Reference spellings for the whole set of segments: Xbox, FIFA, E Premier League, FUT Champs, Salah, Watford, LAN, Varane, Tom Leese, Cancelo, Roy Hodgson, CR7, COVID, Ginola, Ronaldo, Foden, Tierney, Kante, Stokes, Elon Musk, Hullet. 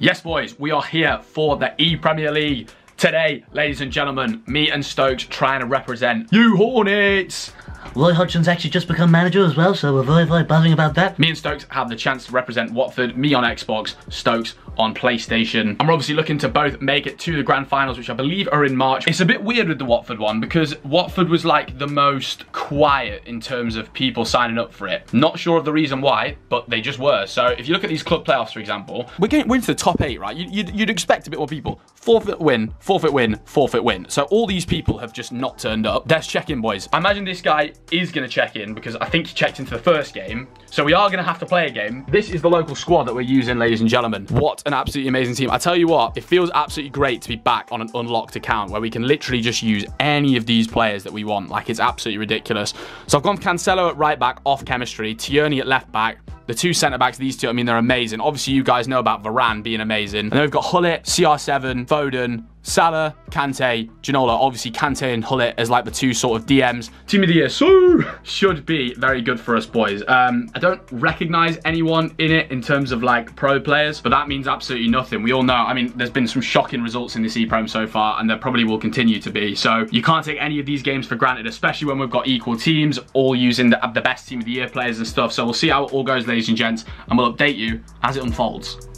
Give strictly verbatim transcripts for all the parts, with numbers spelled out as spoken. Yes, boys, we are here for the E Premier League. Today, ladies and gentlemen, me and Stokes trying to represent you Hornets. Roy Hodgson's actually just become manager as well, so we're very, very buzzing about that. Me and Stokes have the chance to represent Watford, me on Xbox, Stokes on PlayStation. And we're obviously looking to both make it to the grand finals, which I believe are in March. It's a bit weird with the Watford one because Watford was like the most quiet in terms of people signing up for it. Not sure of the reason why, but they just were. So if you look at these club playoffs, for example, we're getting we're into the top eight, right? You'd, you'd expect a bit more people. Forfeit win, forfeit win, forfeit win. So all these people have just not turned up. Let's check in, boys. I imagine this guy is going to check in because I think he checked into the first game. So we are going to have to play a game. This is the local squad that we're using, ladies and gentlemen. What an absolutely amazing team. I tell you what, it feels absolutely great to be back on an unlocked account where we can literally just use any of these players that we want. Like, it's absolutely ridiculous. So I've gone Cancelo at right back, off chemistry. Tierney at left back. The two centre-backs, these two, I mean, they're amazing. Obviously, you guys know about Varane being amazing. And then we've got Hullet, C R seven, Foden, Salah, Kante, Ginola. Obviously, Kante and Hullet as, like, the two sort of D Ms. Team of the year, so should be very good for us, boys. Um, I don't recognise anyone in it in terms of, like, pro players, but that means absolutely nothing. We all know, I mean, there's been some shocking results in this E-Prem so far, and there probably will continue to be. So you can't take any of these games for granted, especially when we've got equal teams, all using the, the best team of the year players and stuff. So we'll see how it all goes later, ladies and gents, and we'll update you as it unfolds.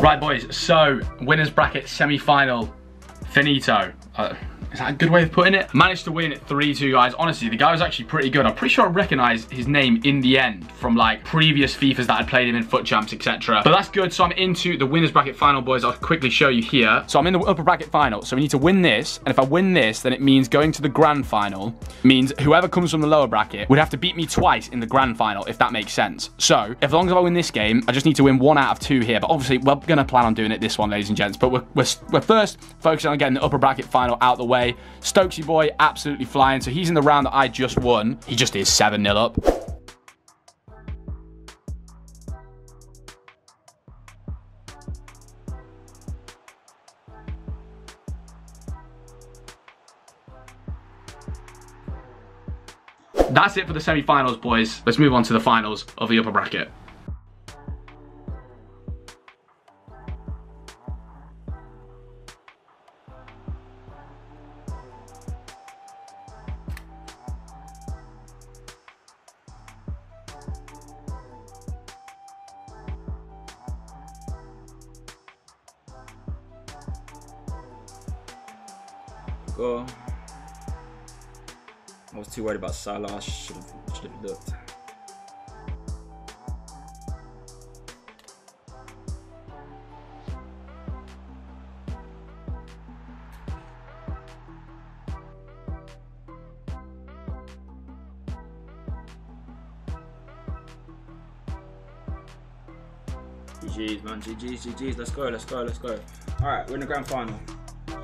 Right, boys, so winners bracket semi-final finito. Uh, is that a good way of putting it? Managed to win three two, guys. Honestly, the guy was actually pretty good. I'm pretty sure I recognized his name in the end from like previous FIFAs that I'd played him in, FUT Champs, et cetera. But that's good. So I'm into the winners bracket final, boys. I'll quickly show you here. So I'm in the upper bracket final. So we need to win this. And if I win this, then it means going to the grand final. It means whoever comes from the lower bracket would have to beat me twice in the grand final, if that makes sense. So as long as I win this game, I just need to win one out of two here. But obviously, we're going to plan on doing it this one, ladies and gents. But we're, we're, we're first focusing on getting the upper bracket final out of the way. Stokesy boy absolutely flying, so he's in the round that I just won. He just is seven nil up. That's it for the semi-finals, boys. Let's move on to the finals of the upper bracket. Goal. I was too worried about Salah. I should have, should have looked. G G's, man. G G's, G G's. Let's go, let's go, let's go. All right, we're in the grand final.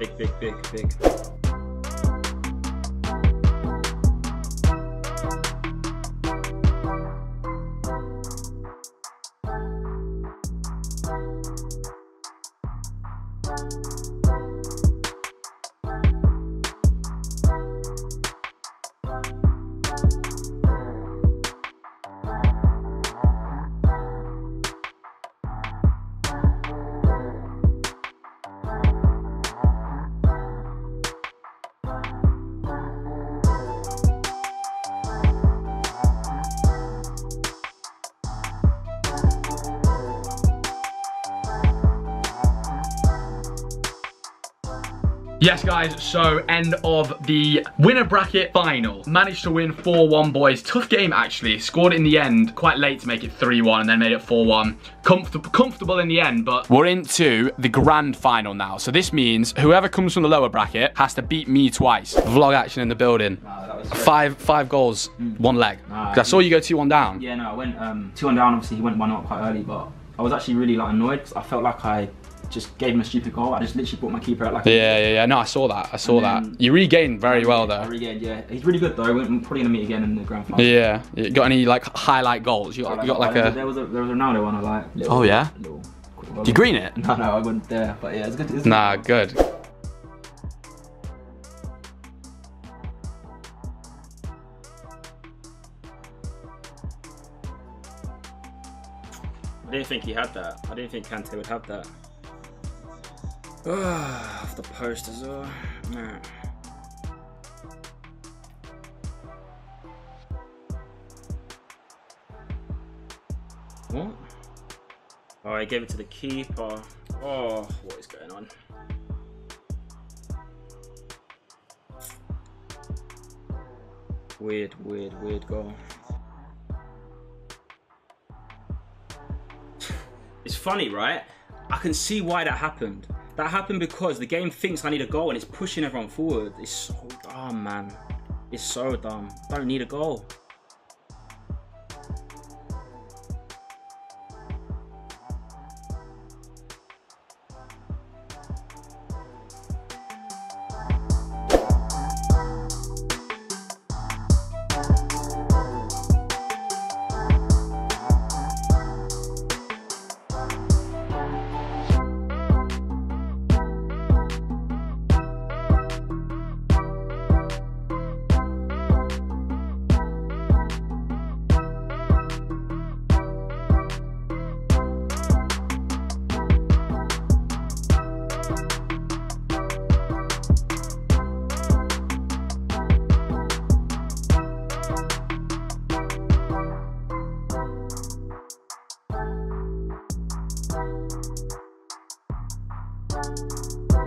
Big, big, big, big. Yes, guys, so end of the winner bracket final. Managed to win four one, boys. Tough game, actually. Scored in the end quite late to make it three one and then made it four one. Comfort comfortable in the end, but we're into the grand final now. So this means whoever comes from the lower bracket has to beat me twice. Vlog action in the building. Nah, that was five five goals, mm. one leg. Nah, I saw you go two one down. Yeah, no, I went um, two one down. Obviously, he went one nil quite early, but I was actually really like annoyed because I felt like I just gave him a stupid goal. I just literally brought my keeper out like. Yeah, yeah, yeah. No, I saw that. I saw that. You regained very regained, well though. I regained, yeah. He's really good though. We're probably gonna meet again in the grand final. Yeah. You got any like highlight goals? You got, you got like a. There was a there was a Ronaldo one I like. Oh yeah. Little, little, little. You green it? No, no, I wouldn't dare. But yeah, it's good. It's nah, good. good. I didn't think he had that. I didn't think Kante would have that. Oh, off the post as well. Nah. What? Oh, I gave it to the keeper. Oh, what is going on? Weird, weird, weird goal. It's funny, right? I can see why that happened. That happened because the game thinks I need a goal and it's pushing everyone forward. It's so dumb, man. It's so dumb. I don't need a goal.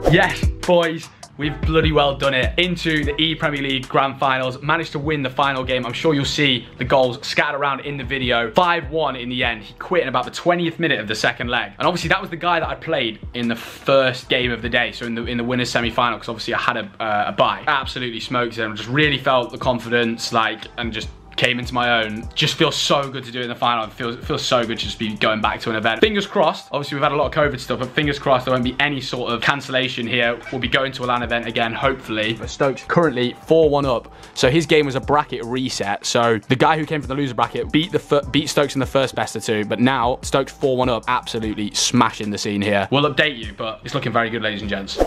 Yes, boys, we've bloody well done it. Into the E Premier League Grand Finals. Managed to win the final game. I'm sure you'll see the goals scattered around in the video. five one in the end. He quit in about the twentieth minute of the second leg. And obviously that was the guy that I played in the first game of the day. So in the in the winner's semi-final, because obviously I had a, uh, a bye. Absolutely smoked him. Just really felt the confidence, like, and just came into my own. Just feels so good to do it in the final. It feels, it feels so good to just be going back to an event. Fingers crossed. Obviously, we've had a lot of COVID stuff, but fingers crossed there won't be any sort of cancellation here. We'll be going to a LAN event again, hopefully. But Stokes currently four one up. So his game was a bracket reset. So the guy who came from the loser bracket beat the beat Stokes in the first best of two, but now Stokes four one up, absolutely smashing the scene here. We'll update you, but it's looking very good, ladies and gents.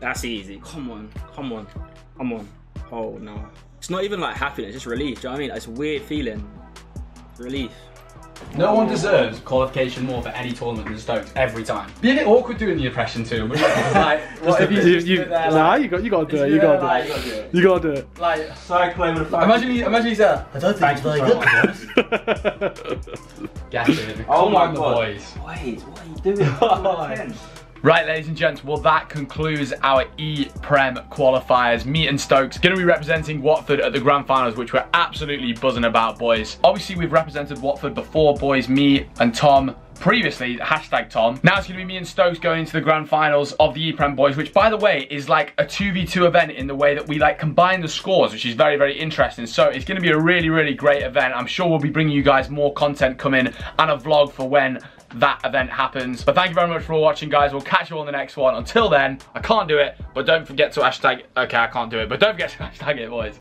That's easy. Come on, come on, come on. Oh no. It's not even like happiness, just relief. Do you know what I mean? It's a weird feeling. Relief. No one deserves qualification more for any tournament than Stokes every time. Be a bit awkward doing the impression too. Like, what if you, you, you there, nah, like, you got, you got to do it. You got to like, do it. You got to do it. Like, sorry, play with a fan. Imagine, he, imagine he's there. I don't think he's very good. Gassing. Oh my God. Boys. Wait, what are you doing? Come on. Right, ladies and gents, well, that concludes our E-Prem qualifiers. Me and Stokes going to be representing Watford at the Grand Finals, which we're absolutely buzzing about, boys. Obviously, we've represented Watford before, boys. Me and Tom previously, hashtag Tom. Now it's going to be me and Stokes going into the Grand Finals of the E-Prem, boys, which, by the way, is like a two v two event in the way that we, like, combine the scores, which is very, very interesting. So it's going to be a really, really great event. I'm sure we'll be bringing you guys more content coming and a vlog for when that event happens. But thank you very much for watching, guys. We'll catch you on the next one. Until then, I can't do it, but don't forget to hashtag, okay, I can't do it, but don't forget to hashtag it, boys.